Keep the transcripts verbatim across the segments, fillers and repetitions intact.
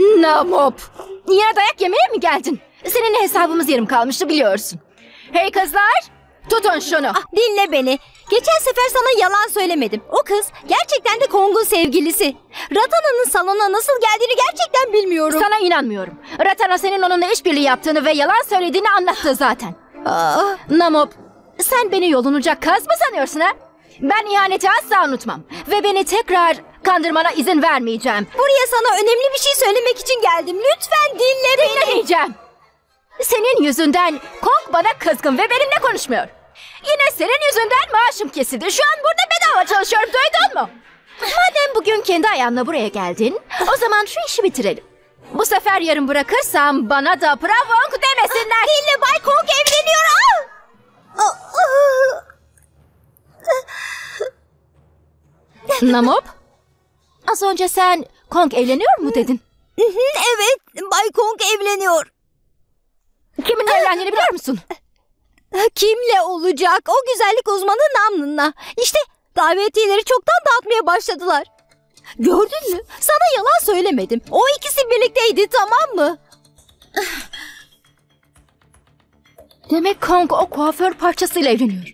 Namop! Yine dayak yemeye mi geldin? Seninle hesabımız yarım kalmıştı biliyorsun. Hey kızlar! Tutun şunu! Ah, dinle beni. Geçen sefer sana yalan söylemedim. O kız gerçekten de Kong'un sevgilisi. Ratana'nın salona nasıl geldiğini gerçekten bilmiyorum. Sana inanmıyorum. Ratana senin onunla işbirliği yaptığını ve yalan söylediğini anlattı zaten. Ah. Namop! Sen beni yolunacak kaz mı sanıyorsun ha? Ben ihaneti asla unutmam. Ve beni tekrar kandırmana izin vermeyeceğim. Buraya sana önemli bir şey söylemek için geldim. Lütfen dinle beni. Dinlemeyeceğim. Senin yüzünden Kong bana kızgın ve benimle konuşmuyor. Yine senin yüzünden maaşım kesildi. Şu an burada bedava çalışıyorum, duydun mu? Madem bugün kendi ayağınla buraya geldin, o zaman şu işi bitirelim. Bu sefer yarın bırakırsam bana da Pravong demesinler. Dinle, Bay Kong evleniyor. Namop, az önce sen Kong evleniyor mu dedin? Evet, Bay Kong evleniyor. Kiminle evlendiğini biliyor musun? Kimle olacak? O güzellik uzmanı Namnın'la. İşte davetiyeleri çoktan dağıtmaya başladılar. Gördün mü? Sana yalan söylemedim. O ikisi birlikteydi, tamam mı? Demek Kong o kuaför parçasıyla evleniyor.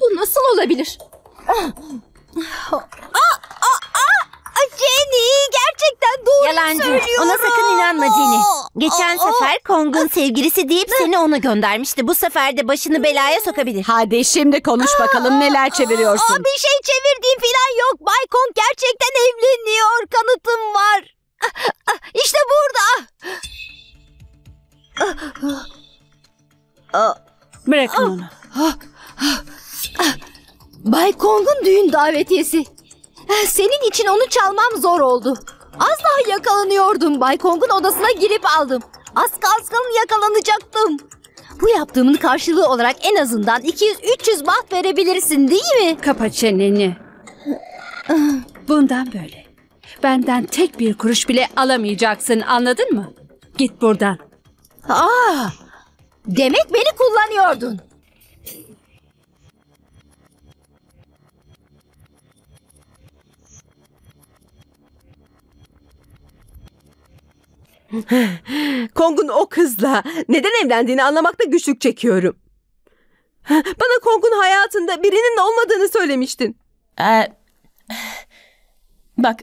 Bu nasıl olabilir? Aa, aa, aa, Jenny gerçekten doğru Yalancı. söylüyorum. Ona sakın inanma Jenny. Geçen aa, sefer Kong'un sevgilisi deyip seni ona göndermişti. Bu sefer de başını belaya sokabilir. Hadi şimdi konuş bakalım, neler çeviriyorsun. Aa, bir şey çevirdiğim falan yok. Bay Kong gerçekten evleniyor. Kanıtım var. İşte burada. Bırakın onu. Bay Kong'un düğün davetiyesi. Senin için onu çalmam zor oldu. Az daha yakalanıyordum. Bay Kong'un odasına girip aldım. Az kalsın yakalanacaktım. Bu yaptığımın karşılığı olarak en azından iki yüz üç yüz baht verebilirsin, değil mi? Kapa çeneni. Bundan böyle benden tek bir kuruş bile alamayacaksın, anladın mı? Git buradan. Aa, demek beni kullanıyordun. Kong'un o kızla neden evlendiğini anlamakta güçlük çekiyorum. Bana Kong'un hayatında birinin olmadığını söylemiştin. Ee, bak,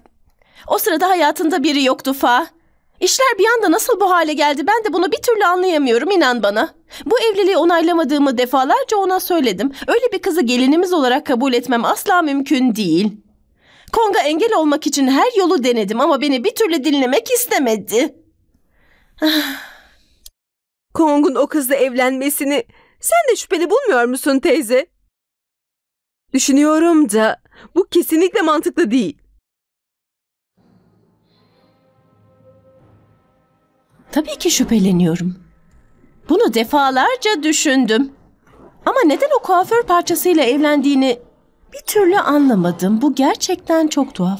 o sırada hayatında biri yoktu Fa. İşler bir anda nasıl bu hale geldi, ben de bunu bir türlü anlayamıyorum, inan bana. Bu evliliği onaylamadığımı defalarca ona söyledim. Öyle bir kızı gelinimiz olarak kabul etmem asla mümkün değil. Kong'a engel olmak için her yolu denedim ama beni bir türlü dinlemek istemedi. Kong'un o kızla evlenmesini sen de şüpheli bulmuyor musun teyze? Düşünüyorum da bu kesinlikle mantıklı değil. Tabii ki şüpheleniyorum. Bunu defalarca düşündüm. Ama neden o kuaför parçasıyla evlendiğini bir türlü anlamadım. Bu gerçekten çok tuhaf.